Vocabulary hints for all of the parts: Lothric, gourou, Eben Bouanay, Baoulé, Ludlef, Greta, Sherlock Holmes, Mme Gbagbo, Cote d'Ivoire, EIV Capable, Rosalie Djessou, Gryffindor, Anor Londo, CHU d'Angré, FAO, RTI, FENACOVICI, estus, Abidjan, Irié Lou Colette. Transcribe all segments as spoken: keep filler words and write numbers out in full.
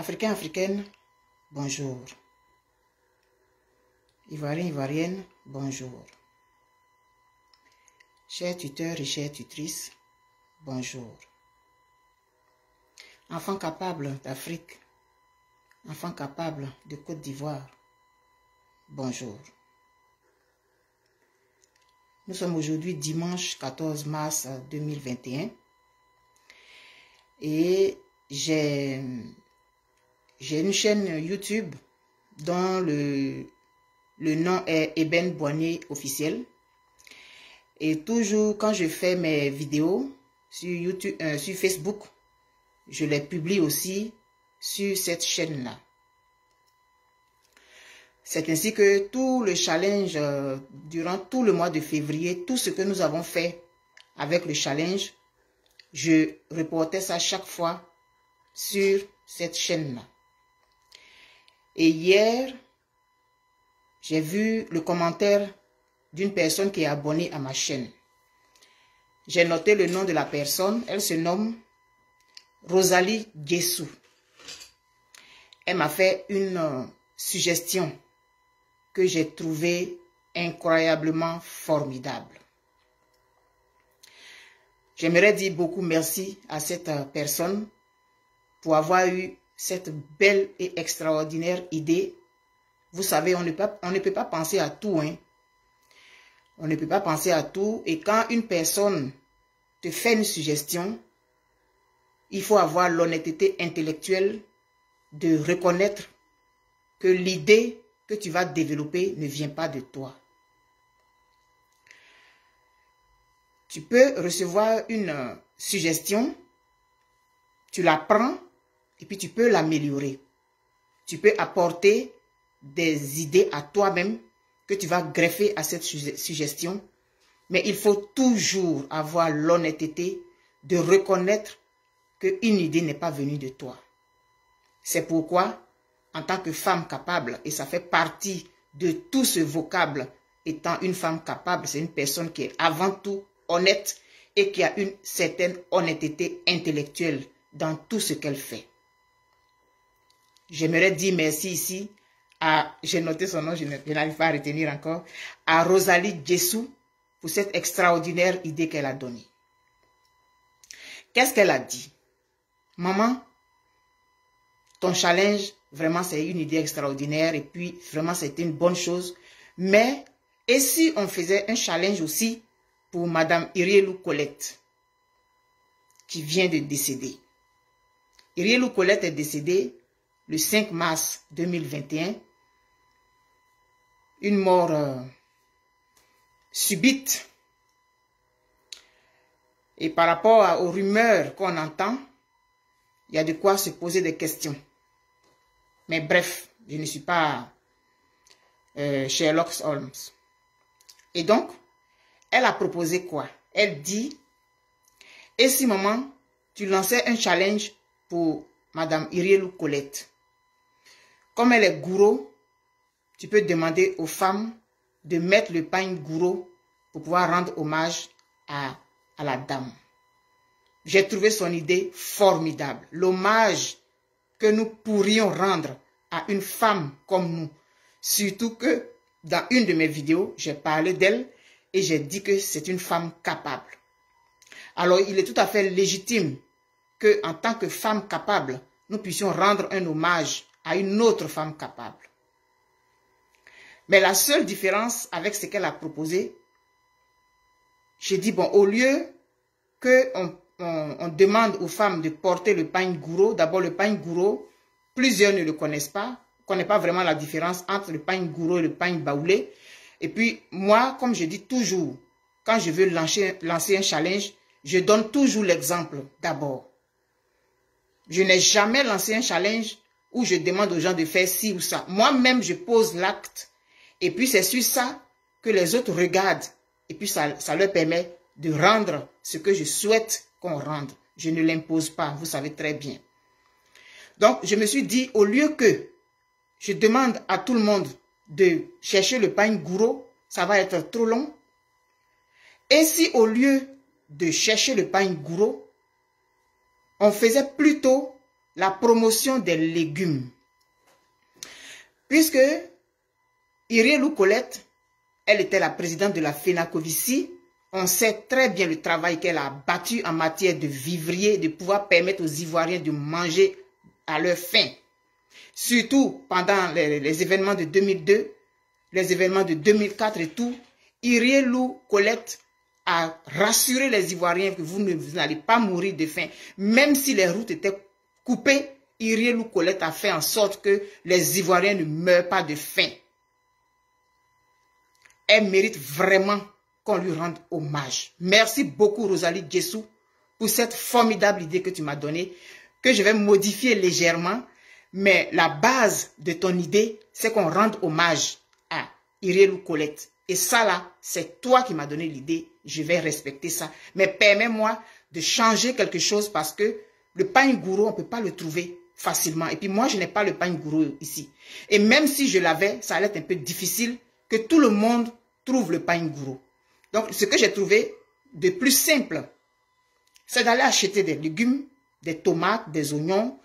Africains, Africaines, bonjour. Ivoiriens, Ivoiriennes, bonjour. Chers tuteurs et chères tutrices, bonjour. Enfants capables d'Afrique, enfants capables de Côte d'Ivoire, bonjour. Nous sommes aujourd'hui dimanche quatorze mars deux mille vingt et un et j'ai une chaîne YouTube dont le, le nom est Eben Bouanay officiel. Et toujours quand je fais mes vidéos sur YouTube, euh, sur Facebook, je les publie aussi sur cette chaîne-là. C'est ainsi que tout le challenge, euh, durant tout le mois de février, tout ce que nous avons fait avec le challenge, je reportais ça chaque fois sur cette chaîne-là. Et hier, j'ai vu le commentaire d'une personne qui est abonnée à ma chaîne. J'ai noté le nom de la personne. Elle se nomme Rosalie Djessou. Elle m'a fait une suggestion que j'ai trouvée incroyablement formidable. J'aimerais dire beaucoup merci à cette personne pour avoir eu cette belle et extraordinaire idée. Vous savez, on ne peut, on ne peut pas penser à tout, hein. On ne peut pas penser à tout. Et quand une personne te fait une suggestion, il faut avoir l'honnêteté intellectuelle de reconnaître que l'idée que tu vas développer ne vient pas de toi. Tu peux recevoir une suggestion, tu la prends et puis tu peux l'améliorer. Tu peux apporter des idées à toi-même que tu vas greffer à cette suggestion, mais il faut toujours avoir l'honnêteté de reconnaître qu'une idée n'est pas venue de toi. C'est pourquoi, en tant que femme capable, et ça fait partie de tout ce vocable, étant une femme capable, c'est une personne qui est avant tout honnête et qui a une certaine honnêteté intellectuelle dans tout ce qu'elle fait. J'aimerais dire merci ici à, j'ai noté son nom, je n'arrive pas à retenir encore, à Rosalie Djessou pour cette extraordinaire idée qu'elle a donnée. Qu'est-ce qu'elle a dit? Maman, ton challenge, vraiment, c'est une idée extraordinaire et puis, vraiment, c'était une bonne chose. Mais, et si on faisait un challenge aussi pour Mme Irié Lou Colette, qui vient de décéder? Irié Lou Colette est décédée le cinq mars deux mille vingt et un. Une mort euh, subite. Et par rapport à, aux rumeurs qu'on entend, il y a de quoi se poser des questions. Mais bref, je ne suis pas euh, Sherlock Holmes. Et donc, elle a proposé quoi? Elle dit, et si maman, tu lançais un challenge pour Mme Irié Lou Colette? Comme elle est gourou, tu peux demander aux femmes de mettre le pagne gourou pour pouvoir rendre hommage à, à la dame. J'ai trouvé son idée formidable. L'hommage que nous pourrions rendre à une femme comme nous. Surtout que dans une de mes vidéos, j'ai parlé d'elle et j'ai dit que c'est une femme capable. Alors, il est tout à fait légitime que, en tant que femme capable, nous puissions rendre un hommage à une autre femme capable. Mais la seule différence avec ce qu'elle a proposé, j'ai dit, bon, au lieu qu'on on, on demande aux femmes de porter le pagne gourou, d'abord le pagne gourou, plusieurs ne le connaissent pas, ne connaissent pas vraiment la différence entre le pagne gourou et le pagne baoulé. Et puis, moi, comme je dis toujours, quand je veux lancer, lancer un challenge, je donne toujours l'exemple d'abord. Je n'ai jamais lancé un challenge où je demande aux gens de faire ci ou ça. Moi-même, je pose l'acte. Et puis, c'est sur ça que les autres regardent. Et puis, ça, ça leur permet de rendre ce que je souhaite qu'on rende. Je ne l'impose pas, vous savez très bien. Donc, je me suis dit, au lieu que je demande à tout le monde de chercher le pain gourou, ça va être trop long. Et si, au lieu de chercher le pain gourou, on faisait plutôt la promotion des légumes. Puisque Irié Lou Colette, elle était la présidente de la FENACOVICI, on sait très bien le travail qu'elle a battu en matière de vivrier, de pouvoir permettre aux Ivoiriens de manger à leur faim. Surtout pendant les, les événements de deux mille deux, les événements de deux mille quatre et tout, Irié Lou Colette a rassuré les Ivoiriens que vous n'allez pas mourir de faim. Même si les routes étaient coupées, Irié Lou Colette a fait en sorte que les Ivoiriens ne meurent pas de faim. Elle mérite vraiment qu'on lui rende hommage. Merci beaucoup Rosalie Djessou pour cette formidable idée que tu m'as donnée, que je vais modifier légèrement, mais la base de ton idée, c'est qu'on rende hommage à Irié Lou Colette. Et ça là, c'est toi qui m'as donné l'idée, je vais respecter ça. Mais permets-moi de changer quelque chose parce que le pain gourou, on ne peut pas le trouver facilement. Et puis moi, je n'ai pas le pain gourou ici. Et même si je l'avais, ça allait être un peu difficile que tout le monde trouve le pain gourou. Donc, ce que j'ai trouvé de plus simple, c'est d'aller acheter des légumes, des tomates, des oignons.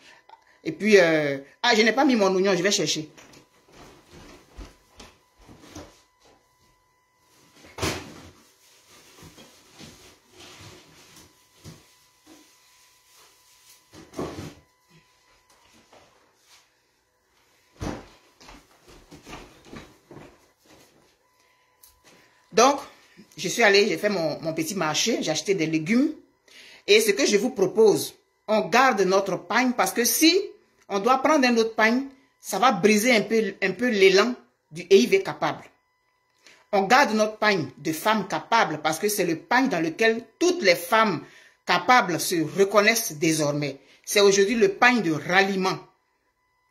Et puis, euh, ah, je n'ai pas mis mon oignon, je vais chercher. Donc, je suis allée, j'ai fait mon, mon petit marché, j'ai acheté des légumes. Et ce que je vous propose, on garde notre pain parce que si on doit prendre un autre pain, ça va briser un peu, un peu l'élan du E I V Capable. On garde notre pain de femmes capables parce que c'est le pain dans lequel toutes les femmes capables se reconnaissent désormais. C'est aujourd'hui le pain de ralliement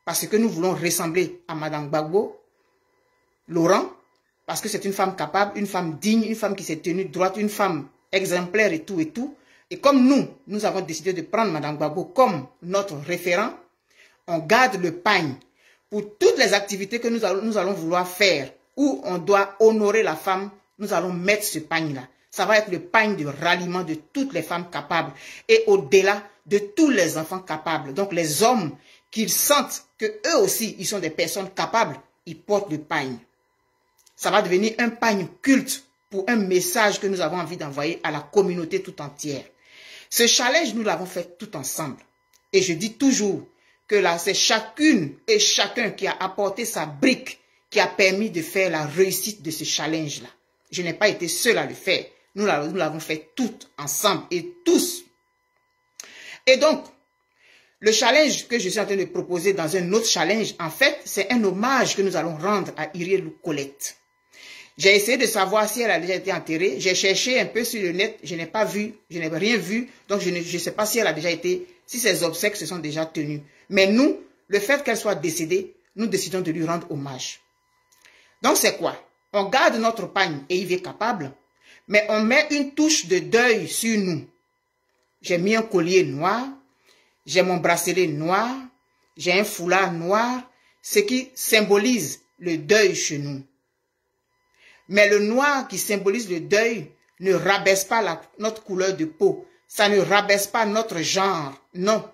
parce que nous voulons ressembler à Mme Gbagbo, Laurent, parce que c'est une femme capable, une femme digne, une femme qui s'est tenue droite, une femme exemplaire et tout et tout. Et comme nous, nous avons décidé de prendre Mme Gbagbo comme notre référent, on garde le pain pour toutes les activités que nous allons, nous allons vouloir faire, où on doit honorer la femme, nous allons mettre ce pain-là. Ça va être le pain de ralliement de toutes les femmes capables et au-delà de tous les enfants capables. Donc les hommes qui sentent qu'eux aussi, ils sont des personnes capables, ils portent le pain. Ça va devenir un pagne culte pour un message que nous avons envie d'envoyer à la communauté tout entière. Ce challenge, nous l'avons fait tout ensemble. Et je dis toujours que là, c'est chacune et chacun qui a apporté sa brique qui a permis de faire la réussite de ce challenge-là. Je n'ai pas été seul à le faire. Nous l'avons fait tout ensemble et tous. Et donc, le challenge que je suis en train de proposer dans un autre challenge, en fait, c'est un hommage que nous allons rendre à Irié Lou Colette. J'ai essayé de savoir si elle a déjà été enterrée. J'ai cherché un peu sur le net. Je n'ai pas vu. Je n'ai rien vu. Donc, je ne je sais pas si elle a déjà été, si ses obsèques se sont déjà tenues. Mais nous, le fait qu'elle soit décédée, nous décidons de lui rendre hommage. Donc, c'est quoi? On garde notre pagne et il est capable, mais on met une touche de deuil sur nous. J'ai mis un collier noir. J'ai mon bracelet noir. J'ai un foulard noir. Ce qui symbolise le deuil chez nous. Mais le noir qui symbolise le deuil ne rabaisse pas la, notre couleur de peau. Ça ne rabaisse pas notre genre. Non.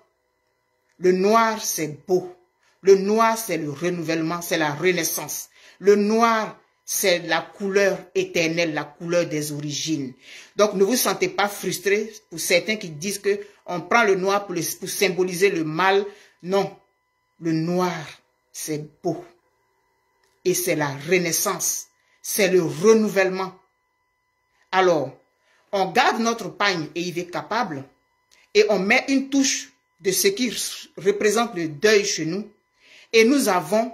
Le noir, c'est beau. Le noir, c'est le renouvellement, c'est la renaissance. Le noir, c'est la couleur éternelle, la couleur des origines. Donc, ne vous sentez pas frustrés pour certains qui disent que on prend le noir pour, le, pour symboliser le mal. Non. Le noir, c'est beau. Et c'est la renaissance. C'est le renouvellement. Alors, on garde notre pagne et il est capable et on met une touche de ce qui représente le deuil chez nous et nous avons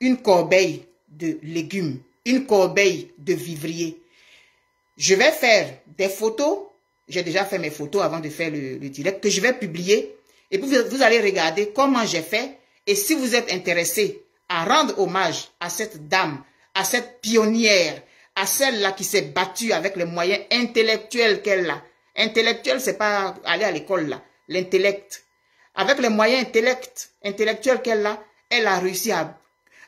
une corbeille de légumes, une corbeille de vivrier. Je vais faire des photos, j'ai déjà fait mes photos avant de faire le, le direct, que je vais publier et puis vous, vous allez regarder comment j'ai fait et si vous êtes intéressé à rendre hommage à cette dame, à cette pionnière, à celle-là qui s'est battue avec les moyens intellectuels qu'elle a. Intellectuel, c'est pas aller à l'école là, l'intellect. Avec les moyens intellect, intellectuels qu'elle a, elle a réussi à,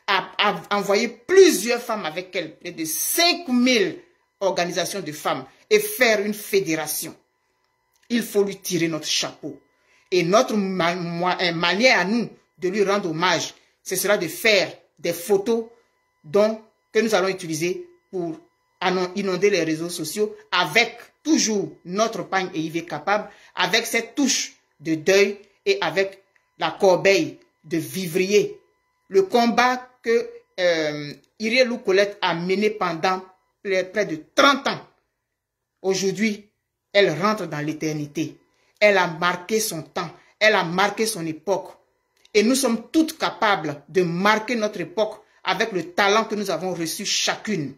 à, à envoyer plusieurs femmes avec elle, près de cinq mille organisations de femmes, et faire une fédération. Il faut lui tirer notre chapeau. Et notre manière à nous de lui rendre hommage, ce sera de faire des photos dont, que nous allons utiliser pour inonder les réseaux sociaux avec toujours notre pagne E I V capable, avec cette touche de deuil et avec la corbeille de vivrier. Le combat que euh, Irié Lou Colette a mené pendant près de trente ans, aujourd'hui, elle rentre dans l'éternité. Elle a marqué son temps, elle a marqué son époque. Et nous sommes toutes capables de marquer notre époque avec le talent que nous avons reçu chacune.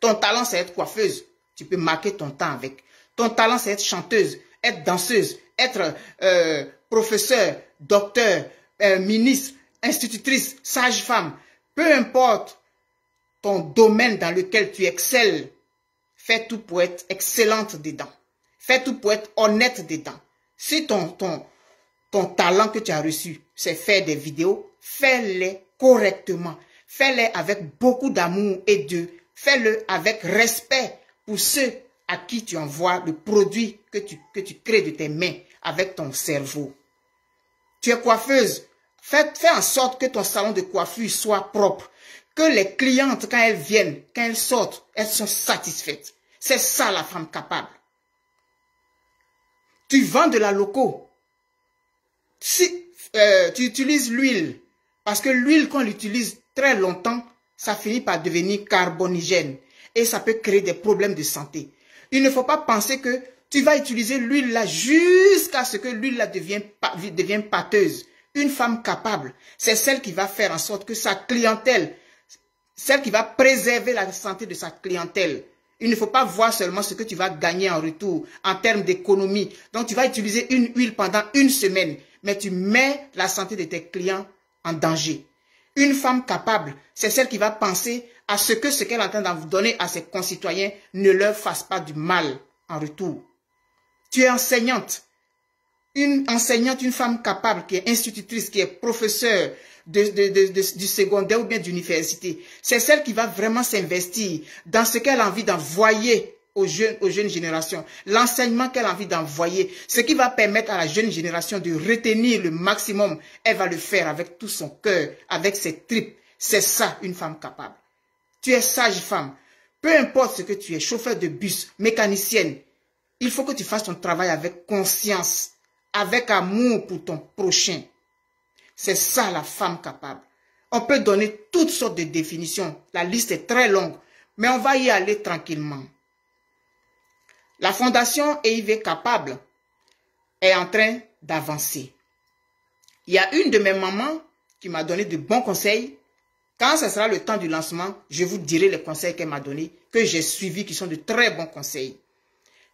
Ton talent, c'est être coiffeuse. Tu peux marquer ton temps avec. Ton talent, c'est être chanteuse, être danseuse, être euh, professeur, docteur, euh, ministre, institutrice, sage-femme. Peu importe ton domaine dans lequel tu excelles, fais tout pour être excellente dedans. Fais tout pour être honnête dedans. Si ton, ton, ton talent que tu as reçu, c'est faire des vidéos, fais-les correctement. Fais-les avec beaucoup d'amour et de... Fais-le avec respect pour ceux à qui tu envoies le produit que tu, que tu crées de tes mains avec ton cerveau. Tu es coiffeuse. Fais, fais en sorte que ton salon de coiffure soit propre. Que les clientes, quand elles viennent, quand elles sortent, elles sont satisfaites. C'est ça la femme capable. Tu vends de la loco. Si euh, tu utilises l'huile, parce que l'huile, qu'on l'utilise très longtemps, ça finit par devenir carbonigène et ça peut créer des problèmes de santé. Il ne faut pas penser que tu vas utiliser l'huile là jusqu'à ce que l'huile là devienne, devienne pâteuse. Une femme capable, c'est celle qui va faire en sorte que sa clientèle, celle qui va préserver la santé de sa clientèle. Il ne faut pas voir seulement ce que tu vas gagner en retour en termes d'économie. Donc tu vas utiliser une huile pendant une semaine, mais tu mets la santé de tes clients en danger. Une femme capable, c'est celle qui va penser à ce que ce qu'elle est en train de donner à ses concitoyens ne leur fasse pas du mal en retour. Tu es enseignante. Une enseignante, une femme capable, qui est institutrice, qui est professeure de, de, de, de, du secondaire ou bien d'université, c'est celle qui va vraiment s'investir dans ce qu'elle a envie d'envoyer aux jeunes, aux jeunes générations, l'enseignement qu'elle a envie d'envoyer, ce qui va permettre à la jeune génération de retenir le maximum. Elle va le faire avec tout son cœur, avec ses tripes. C'est ça, une femme capable. Tu es sage-femme. Peu importe ce que tu es, chauffeur de bus, mécanicienne, il faut que tu fasses ton travail avec conscience, avec amour pour ton prochain. C'est ça, la femme capable. On peut donner toutes sortes de définitions. La liste est très longue, mais on va y aller tranquillement. La fondation E I V Capable est en train d'avancer. Il y a une de mes mamans qui m'a donné de bons conseils. Quand ce sera le temps du lancement, je vous dirai les conseils qu'elle m'a donnés, que j'ai suivis, qui sont de très bons conseils.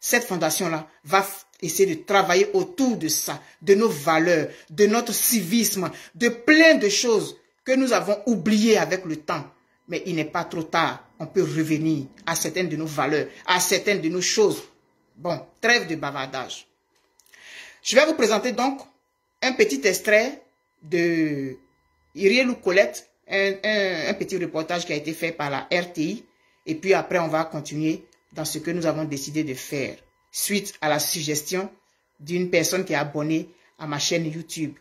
Cette fondation-là va essayer de travailler autour de ça, de nos valeurs, de notre civisme, de plein de choses que nous avons oubliées avec le temps. Mais il n'est pas trop tard. On peut revenir à certaines de nos valeurs, à certaines de nos choses. Bon, trêve de bavardage. Je vais vous présenter donc un petit extrait de Irié Lou Colette, un, un, un petit reportage qui a été fait par la R T I. Et puis après, on va continuer dans ce que nous avons décidé de faire, suite à la suggestion d'une personne qui est abonnée à ma chaîne YouTube.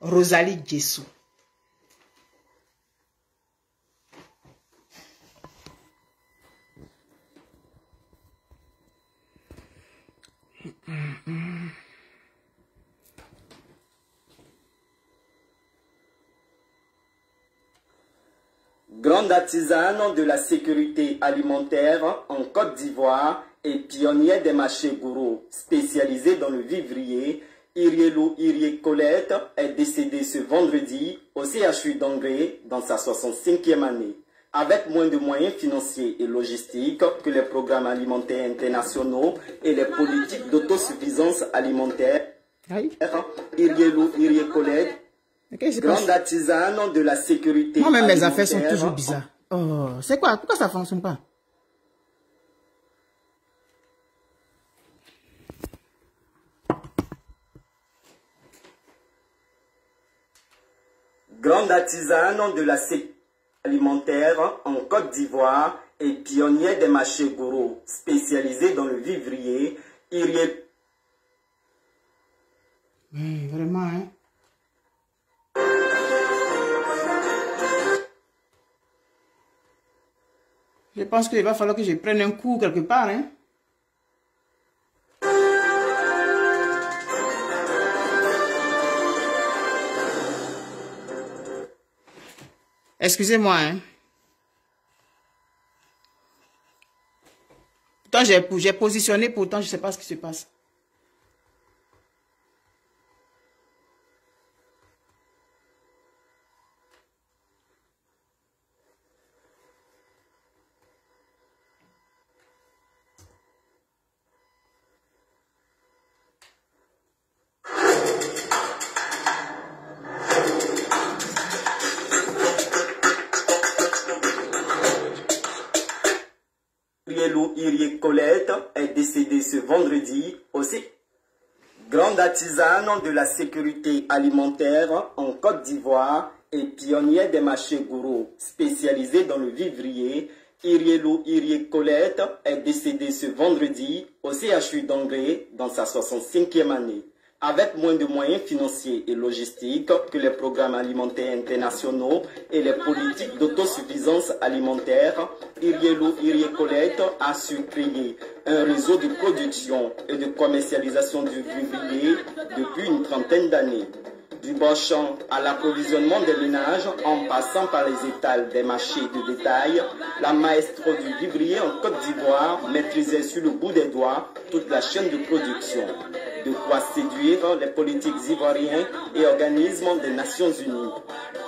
Rosalie Djessou. Grande artisane de la sécurité alimentaire en Côte d'Ivoire et pionnière des marchés gourous, spécialisée dans le vivrier, Irié Lou Irié Colette est décédée ce vendredi au C H U d'Angré dans sa soixante-cinquième année. Avec moins de moyens financiers et logistiques que les programmes alimentaires internationaux et les politiques d'autosuffisance alimentaire, Irié Lou Irié Colette, okay, grande artisane de la sécurité. Moi-même, mes affaires sont toujours bizarres. Oh, c'est quoi? Pourquoi ça ne fonctionne pas? Grande artisane de la sécurité alimentaire en Côte d'Ivoire et pionnière des marchés gourous, spécialisée dans le vivrier, Irié. Mmh, vraiment, hein. Je pense qu'il va falloir que je prenne un coup quelque part, hein. Excusez-moi, hein. Pourtant, j'ai positionné, pourtant, je ne sais pas ce qui se passe. Irié Colette est décédée ce vendredi aussi. Grande artisane de la sécurité alimentaire en Côte d'Ivoire et pionnière des marchés gourous spécialisés dans le vivrier, Irié Lou Colette est décédée ce vendredi au C H U d'Angré dans sa soixante-cinquième année. Avec moins de moyens financiers et logistiques que les programmes alimentaires internationaux et les politiques d'autosuffisance alimentaire, Irié Lou Colette a su créer un réseau de production et de commercialisation du vivrier depuis une trentaine d'années. Du bon champ à l'approvisionnement des ménages, en passant par les étals des marchés de détail, la maestro du vivrier en Côte d'Ivoire maîtrisait sur le bout des doigts toute la chaîne de production. De quoi séduire les politiques ivoiriens et organismes des Nations Unies.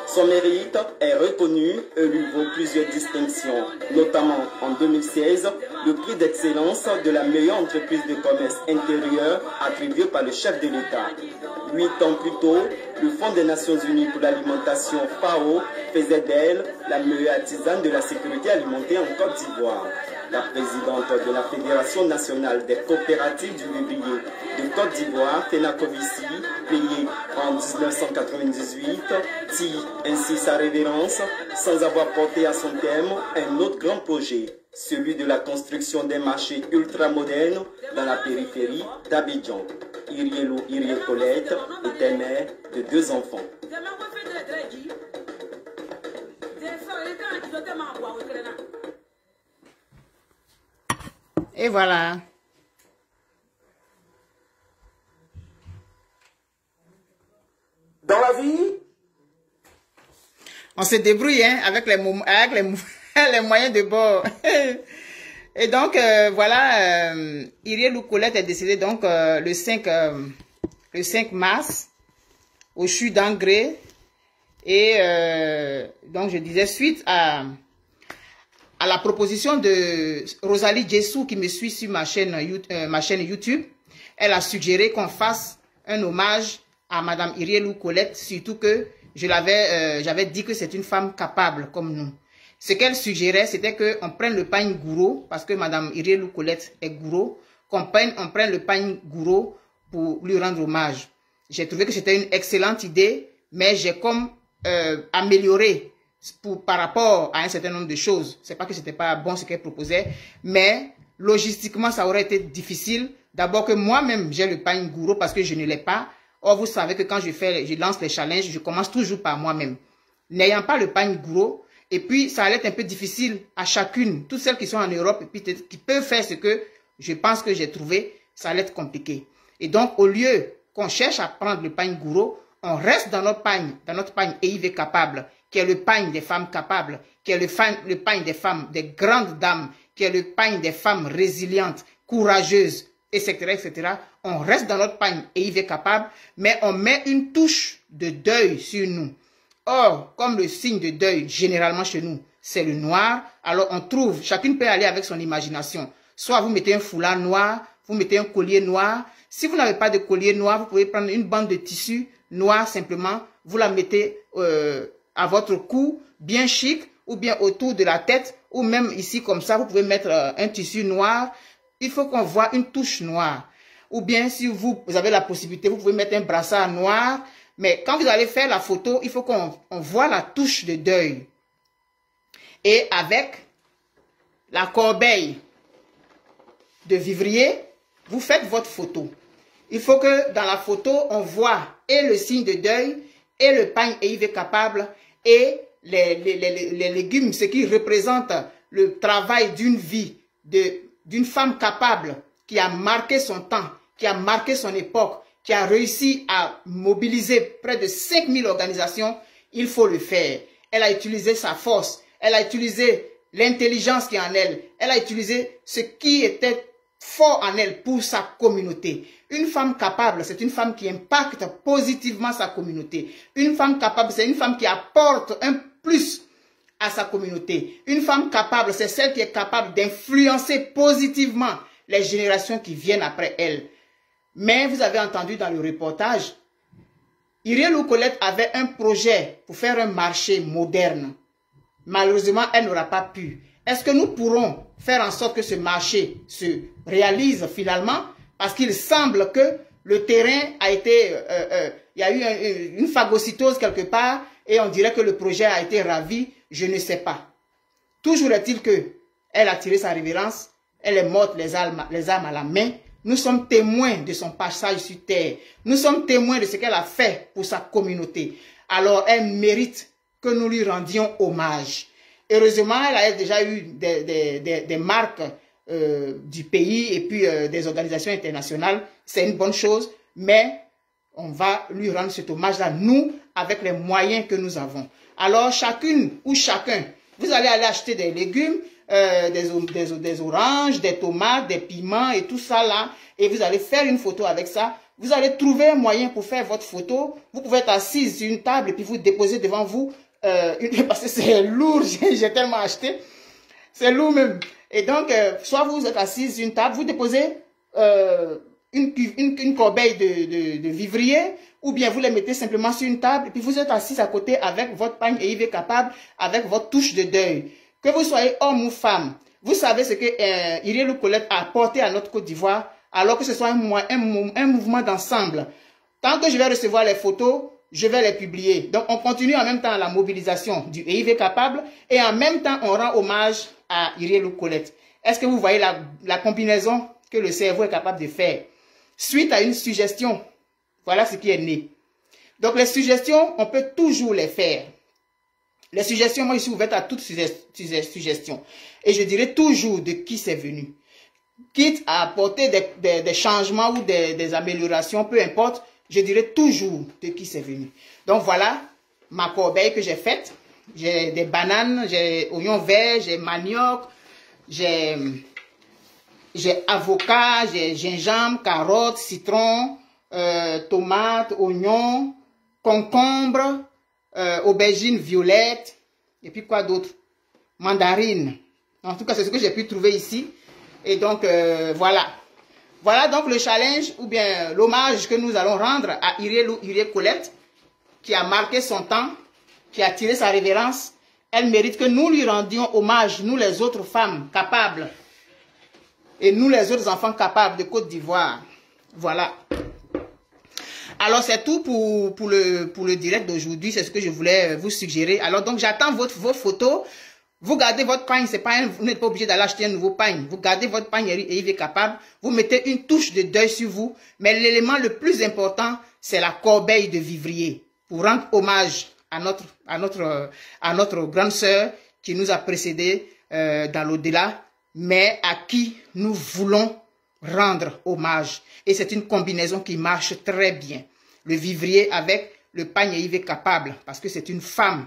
Son mérite est reconnu et lui vaut plusieurs distinctions, notamment en deux mille seize, le prix d'excellence de la meilleure entreprise de commerce intérieur attribué par le chef de l'État. Huit ans plus tôt, le Fonds des Nations Unies pour l'alimentation F A O faisait d'elle la meilleure artisane de la sécurité alimentaire en Côte d'Ivoire. La présidente de la Fédération nationale des coopératives du vivrier de Côte d'Ivoire, FENACOVICI, payée en mille neuf cent quatre-vingt-dix-huit, tire ainsi sa révérence sans avoir porté à son thème un autre grand projet, celui de la construction des marchés ultramodernes dans la périphérie d'Abidjan. Irié Lou Colette était mère de deux enfants. Et voilà. Dans la vie, on se débrouille hein, avec, les, avec les, les moyens de bord. Et donc, euh, voilà, euh, Irié Lou Colette est décédée donc, euh, le, cinq mars au C H U d'Angré. Et euh, donc, je disais, suite à... à la proposition de Rosalie Djessou qui me suit sur ma chaîne, euh, ma chaîne YouTube, elle a suggéré qu'on fasse un hommage à Mme Irié Lou Colette, surtout que je l'avais, euh, j'avais dit que c'est une femme capable comme nous. Ce qu'elle suggérait, c'était qu'on prenne le pain gourou, parce que Mme Irié Lou Colette est gourou, qu'on prenne, on prenne le pain gourou pour lui rendre hommage. J'ai trouvé que c'était une excellente idée, mais j'ai comme euh, amélioré Pour, par rapport à un certain nombre de choses. C'est pas que c'était pas bon ce qu'elle proposait, mais logistiquement ça aurait été difficile. D'abord que moi-même j'ai le pain gourou parce que je ne l'ai pas. Or vous savez que quand je fais, je lance les challenges, je commence toujours par moi-même. N'ayant pas le pain gourou, et puis ça allait être un peu difficile à chacune, toutes celles qui sont en Europe et puis qui peuvent faire ce que je pense que j'ai trouvé, ça allait être compliqué. Et donc au lieu qu'on cherche à prendre le pain gourou, on reste dans notre pagne, dans notre pagne E I V Capable, qui est le pagne des femmes capables, qui est le, le pagne des femmes, des grandes dames, qui est le pagne des femmes résilientes, courageuses, et cetera, et cetera. On reste dans notre pagne E I V Capable, mais on met une touche de deuil sur nous. Or, comme le signe de deuil, généralement chez nous, c'est le noir, alors on trouve, chacune peut aller avec son imagination. Soit vous mettez un foulard noir, vous mettez un collier noir. Si vous n'avez pas de collier noir, vous pouvez prendre une bande de tissu noir simplement, vous la mettez... Euh, à votre cou, bien chic, ou bien autour de la tête, ou même ici comme ça, vous pouvez mettre euh, un tissu noir. Il faut qu'on voit une touche noire. Ou bien si vous, vous avez la possibilité, vous pouvez mettre un brassard noir. Mais quand vous allez faire la photo, il faut qu'on voit la touche de deuil. Et avec la corbeille de vivrier, vous faites votre photo. Il faut que dans la photo, on voit et le signe de deuil, et le pain E I V capable, et les, les, les, les légumes, ce qui représente le travail d'une vie, d'une femme capable qui a marqué son temps, qui a marqué son époque, qui a réussi à mobiliser près de cinq mille organisations. Il faut le faire. Elle a utilisé sa force, elle a utilisé l'intelligence qui est en elle, elle a utilisé ce qui était fort en elle pour sa communauté. Une femme capable, c'est une femme qui impacte positivement sa communauté. Une femme capable, c'est une femme qui apporte un plus à sa communauté. Une femme capable, c'est celle qui est capable d'influencer positivement les générations qui viennent après elle. Mais vous avez entendu dans le reportage, Irié Lou Colette avait un projet pour faire un marché moderne. Malheureusement, elle n'aura pas pu. Est-ce que nous pourrons faire en sorte que ce marché se réalise finalement? Parce qu'il semble que le terrain a été... Euh, euh, il y a eu un, une phagocytose quelque part et on dirait que le projet a été ravi. Je ne sais pas. Toujours est-il qu'elle a tiré sa révérence. Elle est morte les armes, les armes à la main. Nous sommes témoins de son passage sur terre. Nous sommes témoins de ce qu'elle a fait pour sa communauté. Alors elle mérite que nous lui rendions hommage. Heureusement, elle a déjà eu des, des, des, des marques euh, du pays et puis euh, des organisations internationales. C'est une bonne chose, mais on va lui rendre cet hommage-là, nous, avec les moyens que nous avons. Alors, chacune ou chacun, vous allez aller acheter des légumes, euh, des, des, des oranges, des tomates, des piments et tout ça là, et vous allez faire une photo avec ça. Vous allez trouver un moyen pour faire votre photo. Vous pouvez être assise sur une table et puis vous déposer devant vous. Euh, parce que c'est lourd, j'ai tellement acheté, c'est lourd même. Et donc, euh, soit vous êtes assise sur une table, vous déposez euh, une, une, une corbeille de, de, de vivrier, ou bien vous les mettez simplement sur une table, et puis vous êtes assise à côté avec votre pagne E I V capable, avec votre touche de deuil. Que vous soyez homme ou femme, vous savez ce que euh, Irié Lou Colette a apporté à notre Côte d'Ivoire, alors que ce soit un, un, un mouvement d'ensemble. Tant que je vais recevoir les photos, je vais les publier. Donc, on continue en même temps la mobilisation du E I V Capable et en même temps, on rend hommage à Irié Lou Colette. Est-ce que vous voyez la, la combinaison que le cerveau est capable de faire? Suite à une suggestion, voilà ce qui est né. Donc, les suggestions, on peut toujours les faire. Les suggestions, moi, je suis ouverte à toutes suggestions. Et je dirais toujours de qui c'est venu. Quitte à apporter des, des, des changements ou des, des améliorations, peu importe, je dirais toujours de qui c'est venu. Donc voilà ma corbeille que j'ai faite. J'ai des bananes, j'ai oignons verts, j'ai manioc, j'ai avocat, j'ai gingembre, carottes, citron, euh, tomates, oignons, concombre, euh, aubergine violette, et puis quoi d'autre? Mandarine. En tout cas, c'est ce que j'ai pu trouver ici. Et donc, euh, voilà. Voilà donc le challenge ou bien l'hommage que nous allons rendre à Irié Lou Colette, qui a marqué son temps, qui a tiré sa révérence. Elle mérite que nous lui rendions hommage, nous les autres femmes capables et nous les autres enfants capables de Côte d'Ivoire. Voilà. Alors c'est tout pour, pour, le, pour le direct d'aujourd'hui, c'est ce que je voulais vous suggérer. Alors donc j'attends votre, vos photos. Vous gardez votre pagne, c'est pas un, vous n'êtes pas obligé d'aller acheter un nouveau pagne. Vous gardez votre pagne et il est capable. Vous mettez une touche de deuil sur vous. Mais l'élément le plus important, c'est la corbeille de vivrier. Pour rendre hommage à notre, à notre, à notre grande sœur qui nous a précédés euh, dans l'au-delà, mais à qui nous voulons rendre hommage. Et c'est une combinaison qui marche très bien. Le vivrier avec le pagne et il est capable, parce que c'est une femme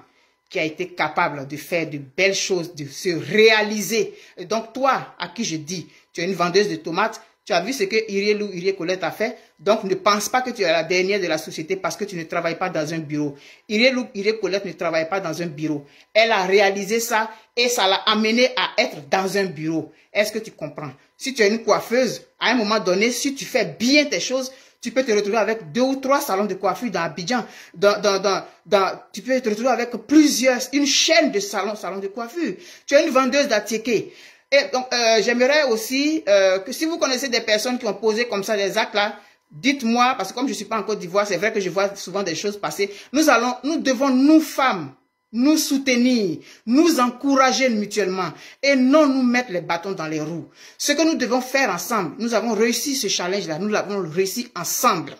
qui a été capable de faire de belles choses, de se réaliser. Et donc toi, à qui je dis, tu es une vendeuse de tomates, tu as vu ce que Irié Lou Colette a fait, donc ne pense pas que tu es la dernière de la société parce que tu ne travailles pas dans un bureau. Irié Lou Colette ne travaille pas dans un bureau. Elle a réalisé ça et ça l'a amenée à être dans un bureau. Est-ce que tu comprends? Si tu es une coiffeuse, à un moment donné, si tu fais bien tes choses, tu peux te retrouver avec deux ou trois salons de coiffure dans Abidjan. Dans, dans, dans, dans, tu peux te retrouver avec plusieurs, une chaîne de salons, salons de coiffure. Tu es une vendeuse d'attiéké. Et donc, euh, j'aimerais aussi euh, que si vous connaissez des personnes qui ont posé comme ça des actes là, dites-moi, parce que comme je suis pas en Côte d'Ivoire, c'est vrai que je vois souvent des choses passer. Nous allons, nous devons, nous femmes, nous soutenir, nous encourager mutuellement et non nous mettre les bâtons dans les roues. Ce que nous devons faire ensemble, nous avons réussi ce challenge-là, nous l'avons réussi ensemble.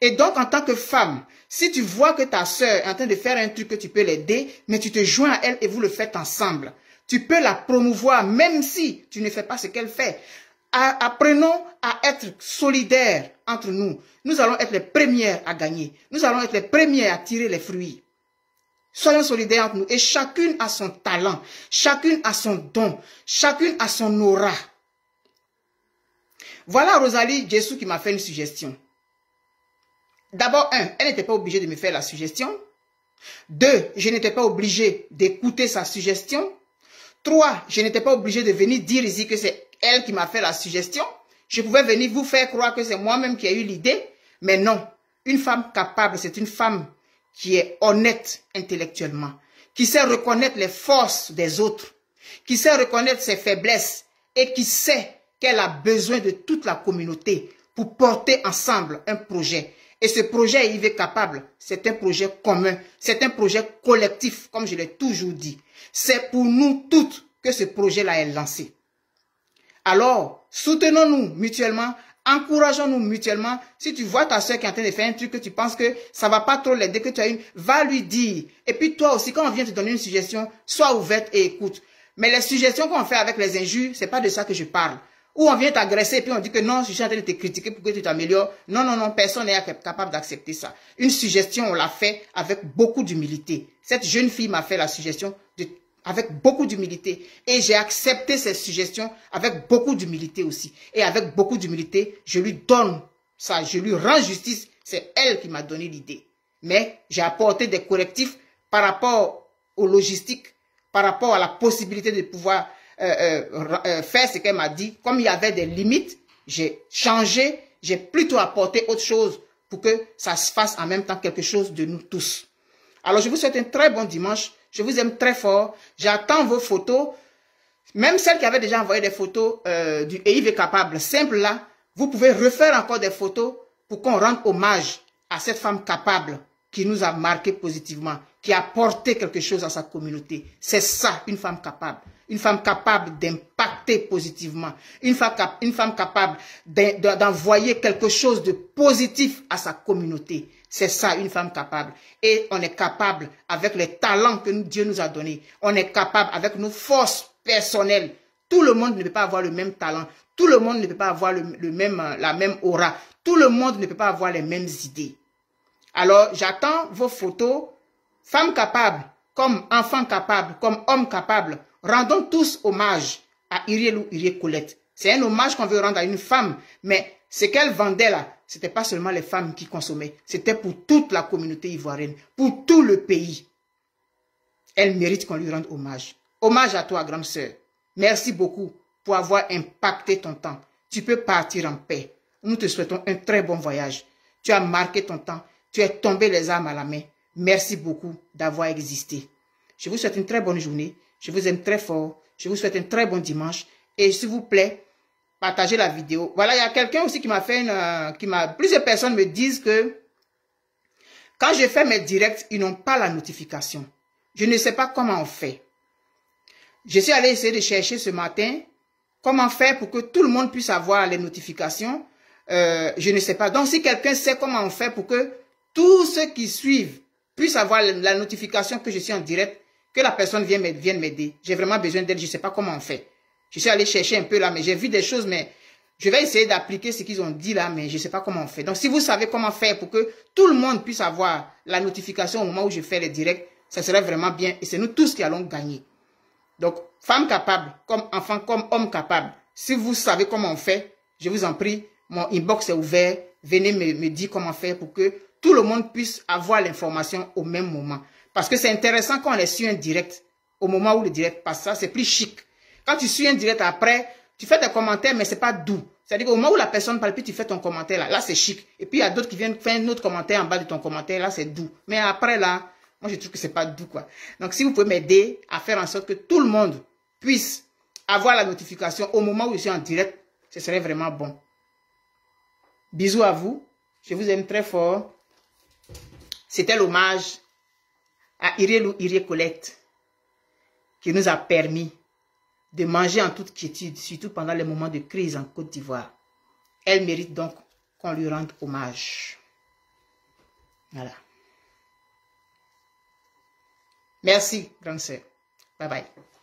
Et donc, en tant que femme, si tu vois que ta sœur est en train de faire un truc que tu peux l'aider, mais tu te joins à elle et vous le faites ensemble, tu peux la promouvoir même si tu ne fais pas ce qu'elle fait. Apprenons à être solidaires entre nous. Nous allons être les premières à gagner. Nous allons être les premières à tirer les fruits. Soyons solidaires entre nous. Et chacune a son talent. Chacune a son don. Chacune a son aura. Voilà Rosalie Djessou qui m'a fait une suggestion. D'abord, un, elle n'était pas obligée de me faire la suggestion. Deux, je n'étais pas obligée d'écouter sa suggestion. Trois, je n'étais pas obligée de venir dire ici que c'est elle qui m'a fait la suggestion. Je pouvais venir vous faire croire que c'est moi-même qui ai eu l'idée. Mais non, une femme capable, c'est une femme qui est honnête intellectuellement, qui sait reconnaître les forces des autres, qui sait reconnaître ses faiblesses et qui sait qu'elle a besoin de toute la communauté pour porter ensemble un projet. Et ce projet E I V Capable, c'est un projet commun, c'est un projet collectif, comme je l'ai toujours dit. C'est pour nous toutes que ce projet-là est lancé. Alors, soutenons-nous mutuellement, encourageons-nous mutuellement. Si tu vois ta soeur qui est en train de faire un truc que tu penses que ça ne va pas trop l'aider, que tu as une, va lui dire. Et puis toi aussi, quand on vient te donner une suggestion, sois ouverte et écoute. Mais les suggestions qu'on fait avec les injures, ce n'est pas de ça que je parle. Ou on vient t'agresser et puis on dit que non, je suis en train de te critiquer pour que tu t'améliores. Non, non, non, personne n'est capable d'accepter ça. Une suggestion, on l'a fait avec beaucoup d'humilité. Cette jeune fille m'a fait la suggestion de, avec beaucoup d'humilité. Et j'ai accepté cette suggestion avec beaucoup d'humilité aussi. Et avec beaucoup d'humilité, je lui donne ça, je lui rends justice. C'est elle qui m'a donné l'idée. Mais j'ai apporté des correctifs par rapport aux logistiques, par rapport à la possibilité de pouvoir... Euh, euh, euh, faire ce qu'elle m'a dit. Comme il y avait des limites, j'ai changé, j'ai plutôt apporté autre chose pour que ça se fasse en même temps quelque chose de nous tous. Alors je vous souhaite un très bon dimanche, je vous aime très fort, j'attends vos photos, même celles qui avaient déjà envoyé des photos euh, du E I V Capable simple là, vous pouvez refaire encore des photos pour qu'on rende hommage à cette femme capable qui nous a marqué positivement, qui a apporté quelque chose à sa communauté. C'est ça, une femme capable. Une femme capable d'impacter positivement. Une femme, cap une femme capable d'envoyer quelque chose de positif à sa communauté. C'est ça, une femme capable. Et on est capable, avec les talents que Dieu nous a donnés, on est capable, avec nos forces personnelles. Tout le monde ne peut pas avoir le même talent. Tout le monde ne peut pas avoir le, le même, la même aura. Tout le monde ne peut pas avoir les mêmes idées. Alors, j'attends vos photos. Femmes capables, comme enfants capables, comme hommes capables, rendons tous hommage à Irié Lou Colette. C'est un hommage qu'on veut rendre à une femme, mais ce qu'elle vendait là, ce n'était pas seulement les femmes qui consommaient, c'était pour toute la communauté ivoirienne, pour tout le pays. Elle mérite qu'on lui rende hommage. Hommage à toi, grande sœur. Merci beaucoup pour avoir impacté ton temps. Tu peux partir en paix. Nous te souhaitons un très bon voyage. Tu as marqué ton temps. Tu es tombé les armes à la main. Merci beaucoup d'avoir existé. Je vous souhaite une très bonne journée. Je vous aime très fort. Je vous souhaite un très bon dimanche. Et s'il vous plaît, partagez la vidéo. Voilà, il y a quelqu'un aussi qui m'a fait une... Euh, qui m'a, plusieurs personnes me disent que quand je fais mes directs, ils n'ont pas la notification. Je ne sais pas comment on fait. Je suis allée essayer de chercher ce matin comment faire pour que tout le monde puisse avoir les notifications. Euh, je ne sais pas. Donc, si quelqu'un sait comment on fait pour que tous ceux qui suivent puissent avoir la notification que je suis en direct, que la personne vienne m'aider. J'ai vraiment besoin d'aide, je ne sais pas comment on fait. Je suis allé chercher un peu là, mais j'ai vu des choses, mais je vais essayer d'appliquer ce qu'ils ont dit là, mais je ne sais pas comment on fait. Donc, si vous savez comment faire pour que tout le monde puisse avoir la notification au moment où je fais les directs, ça serait vraiment bien et c'est nous tous qui allons gagner. Donc, femmes capables, comme enfants, comme hommes capables, si vous savez comment on fait, je vous en prie, mon inbox est ouvert, venez me, me dire comment faire pour que tout le monde puisse avoir l'information au même moment. Parce que c'est intéressant quand on est sur un direct, au moment où le direct passe, ça c'est plus chic. Quand tu suis un direct après, tu fais tes commentaires, mais ce n'est pas doux. C'est-à-dire qu'au moment où la personne parle, puis tu fais ton commentaire là, là c'est chic. Et puis il y a d'autres qui viennent faire un autre commentaire en bas de ton commentaire, là c'est doux. Mais après là, moi je trouve que ce n'est pas doux quoi. Donc si vous pouvez m'aider à faire en sorte que tout le monde puisse avoir la notification au moment où je suis en direct, ce serait vraiment bon. Bisous à vous, je vous aime très fort. C'était l'hommage à Irié Lou Colette, qui nous a permis de manger en toute quiétude, surtout pendant les moments de crise en Côte d'Ivoire. Elle mérite donc qu'on lui rende hommage. Voilà. Merci, grande sœur. Bye bye.